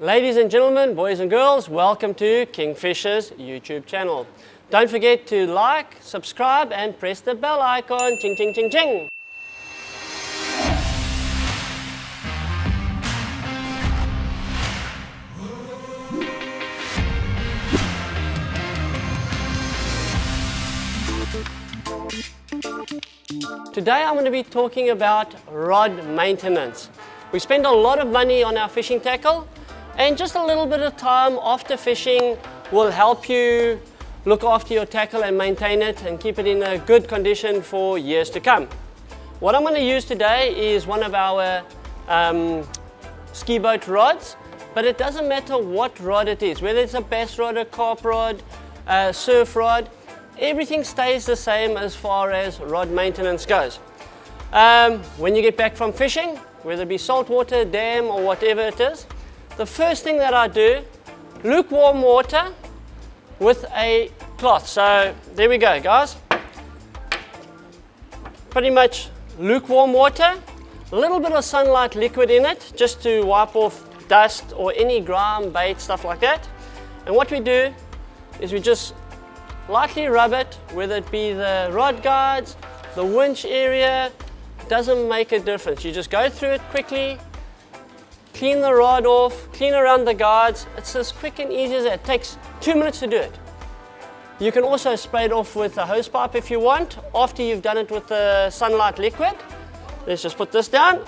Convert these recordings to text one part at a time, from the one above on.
Ladies and gentlemen, boys and girls, welcome to Kingfisher's YouTube channel. Don't forget to like, subscribe and press the bell icon. Ching, ching, ching, ching. Today I'm going to be talking about rod maintenance. We spend a lot of money on our fishing tackle, and just a little bit of time after fishing will help you look after your tackle and maintain it and keep it in a good condition for years to come. What I'm going to use today is one of our ski boat rods, but it doesn't matter what rod it is, whether it's a bass rod, a carp rod, a surf rod. Everything stays the same as far as rod maintenance goes. When you get back from fishing, whether it be saltwater, dam or whatever it is, the first thing that I do, lukewarm water with a cloth. So there we go, guys. Pretty much lukewarm water, a little bit of sunlight liquid in it just to wipe off dust or any grime, bait, stuff like that. And what we do is we just lightly rub it, whether it be the rod guides, the winch area, doesn't make a difference. You just go through it quickly, clean the rod off, clean around the guides. It's as quick and easy as that. It takes 2 minutes to do it. You can also spray it off with a hose pipe if you want, after you've done it with the sunlight liquid. Let's just put this down.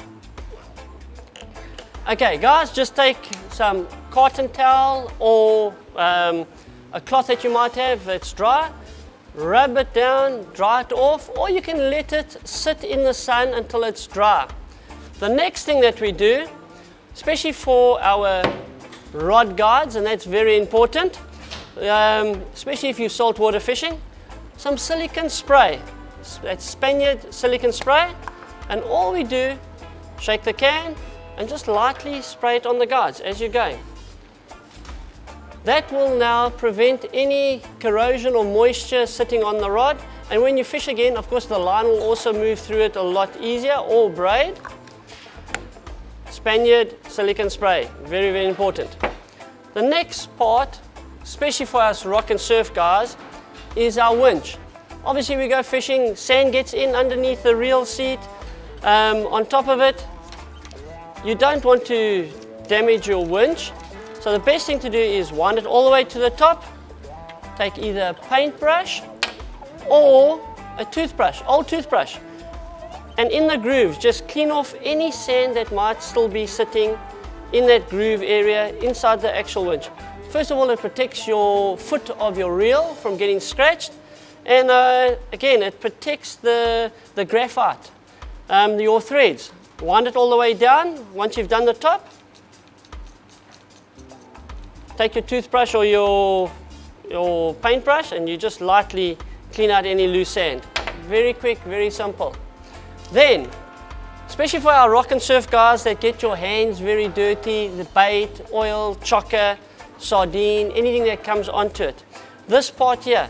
Okay guys, just take some cotton towel or a cloth that you might have, it's dry, rub it down, dry it off, or you can let it sit in the sun until it's dry. The next thing that we do, especially for our rod guides, and that's very important, especially if you're saltwater fishing, some silicone spray. That's Spaniard silicone spray, and all we do, shake the can and just lightly spray it on the guides as you're going. That will now prevent any corrosion or moisture sitting on the rod, and when you fish again, of course the line will also move through it a lot easier, or braid. Spaniard silicone spray, very, very important. The next part, especially for us rock and surf guys, is our winch. Obviously we go fishing, sand gets in underneath the reel seat, on top of it. You don't want to damage your winch. So the best thing to do is wind it all the way to the top, take either a paintbrush or a toothbrush, old toothbrush, and in the grooves just clean off any sand that might still be sitting in that groove area inside the actual winch. First of all, it protects your foot of your reel from getting scratched, and again it protects the graphite, your threads. Wind it all the way down. Once you've done the top, take your toothbrush or your paintbrush and you just lightly clean out any loose sand. Very quick, very simple. Then, especially for our rock and surf guys that get your hands very dirty, the bait, oil, chocka, sardine, anything that comes onto it. This part here,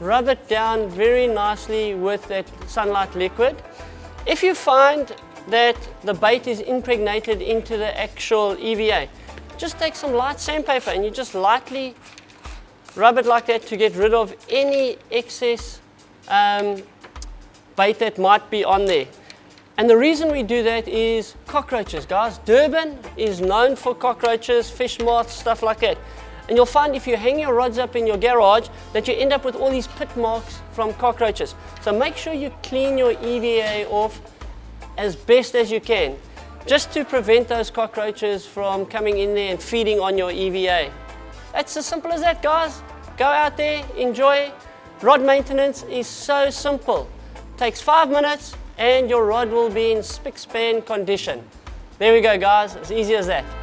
rub it down very nicely with that sunlight liquid. If you find that the bait is impregnated into the actual EVA, just take some light sandpaper and you just lightly rub it like that to get rid of any excess bait that might be on there. And the reason we do that is cockroaches, guys. Durban is known for cockroaches, fish moths, stuff like that. And you'll find if you hang your rods up in your garage that you end up with all these pit marks from cockroaches. So make sure you clean your EVA off as best as you can, just to prevent those cockroaches from coming in there and feeding on your EVA. That's as simple as that, guys. Go out there, enjoy. Rod maintenance is so simple. Takes 5 minutes and your rod will be in spick-span condition. There we go, guys, as easy as that.